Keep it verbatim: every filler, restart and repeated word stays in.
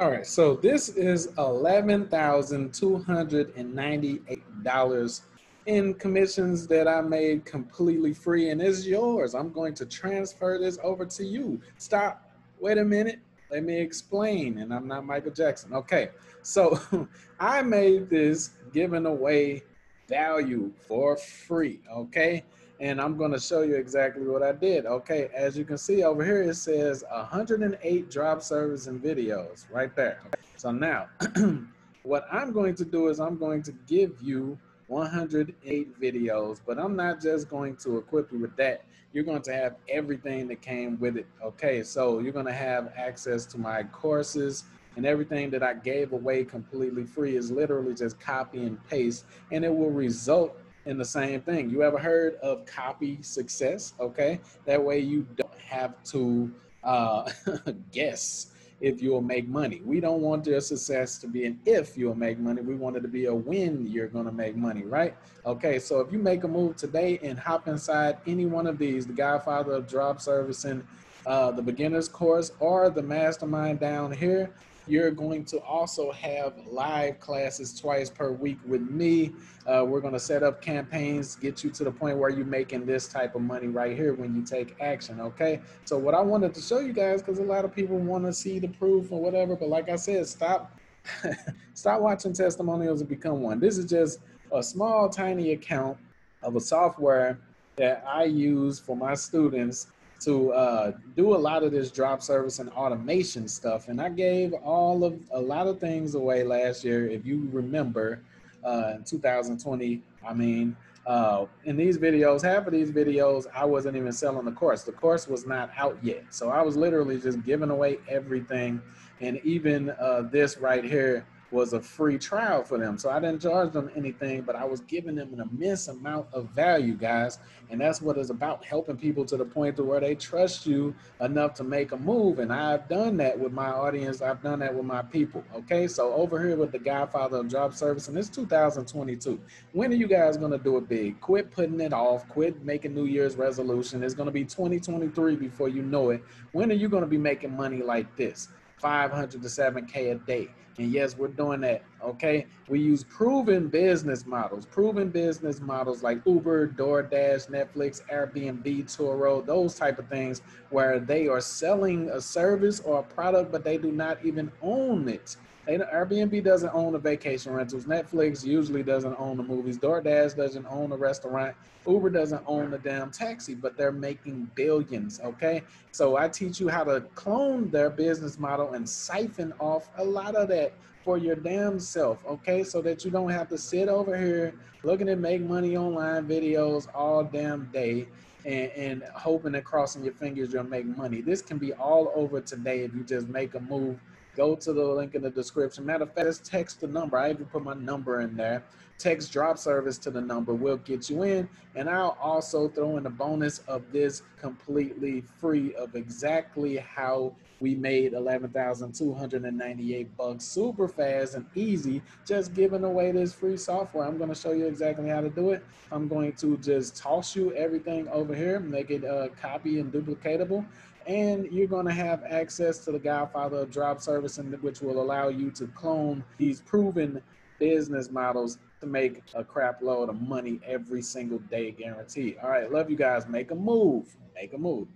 All right, so this is eleven thousand two hundred ninety-eight dollars in commissions that I made completely free, and it's yours. I'm going to transfer this over to you. Stop, wait a minute, let me explain, and I'm not Michael Jackson. Okay, so I made this giving away value for free, okay? And I'm gonna show you exactly what I did. Okay, as you can see over here, it says one hundred eight drop service and videos right there. So now, what I'm going to do is I'm going to give you one hundred eight videos, but I'm not just going to equip you with that. You're going to have everything that came with it. Okay, so you're gonna have access to my courses, and everything that I gave away completely free is literally just copy and paste, and it will result in the same thing. You ever heard of copy success? Okay, that way you don't have to uh, guess if you'll make money. We don't want your success to be an if you'll make money. We want it to be a when you're gonna make money, right? Okay, so if you make a move today and hop inside any one of these, the Godfather of Drop Servicing, uh, the Beginner's Course, or the Mastermind down here, you're going to also have live classes twice per week with me. Uh, we're gonna set up campaigns, get you to the point where you're making this type of money right here when you take action, okay? So what I wanted to show you guys, because a lot of people wanna see the proof or whatever, but like I said, stop, stop watching testimonials and become one. This is just a small, tiny account of a software that I use for my students to uh, do a lot of this drop service and automation stuff. And I gave all of a lot of things away last year, if you remember, uh, in two thousand twenty, I mean, uh, in these videos, half of these videos, I wasn't even selling the course. The course was not out yet. So I was literally just giving away everything. And even uh, this right here was a free trial for them. So I didn't charge them anything, but I was giving them an immense amount of value, guys. And that's what it's about, helping people to the point to where they trust you enough to make a move. And I've done that with my audience. I've done that with my people, okay? So over here with the Godfather of Drop Service, and it's two thousand twenty-two. When are you guys gonna do it big? Quit putting it off, quit making New Year's resolution. It's gonna be twenty twenty-three before you know it. When are you gonna be making money like this? five hundred to seven K a day. And yes, we're doing that, okay? We use proven business models, proven business models like Uber, DoorDash, Netflix, Airbnb, Turo, those type of things where they are selling a service or a product, but they do not even own it. They, Airbnb doesn't own the vacation rentals. Netflix usually doesn't own the movies. DoorDash doesn't own the restaurant. Uber doesn't own the damn taxi, but they're making billions, okay? So I teach you how to clone their business model and siphon off a lot of that for your damn self, okay? So that you don't have to sit over here looking at make money online videos all damn day and, and hoping and crossing your fingers you'll make money. This can be all over today if you just make a move. Go to the link in the description. Matter of fact, just text the number. I even put my number in there. Text drop service to the number. We'll get you in. And I'll also throw in the bonus of this completely free of exactly how we made eleven thousand two hundred ninety-eight bucks super fast and easy, just giving away this free software. I'm gonna show you exactly how to do it. I'm going to just toss you everything over here, make it uh, copy and duplicatable. And you're gonna have access to the Godfather of Drop Servicing, which will allow you to clone these proven business models to make a crap load of money every single day, guaranteed. All right, love you guys. Make a move, make a move.